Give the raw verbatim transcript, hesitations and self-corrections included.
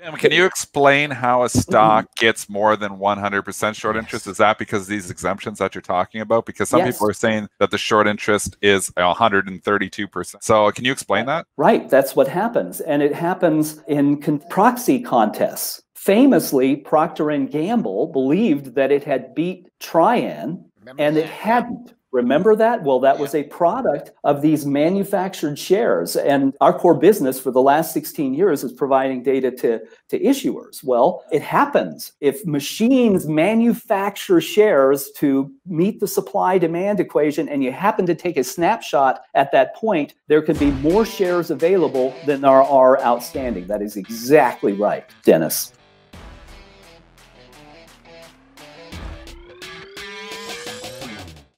Tim, can you explain how a stock gets more than one hundred percent short yes. interest? Is that because of these exemptions that you're talking about? Because some yes. people are saying that the short interest is one hundred thirty-two percent. So can you explain that? Right. That's what happens. And it happens in con proxy contests. Famously, Procter and Gamble believed that it had beat Trian, Remember and that. it hadn't. Remember that? Well, that yeah. was a product of these manufactured shares. And our core business for the last sixteen years is providing data to, to issuers. Well, it happens. If machines manufacture shares to meet the supply-demand equation and you happen to take a snapshot at that point, there could be more shares available than there are outstanding. That is exactly right, Dennis.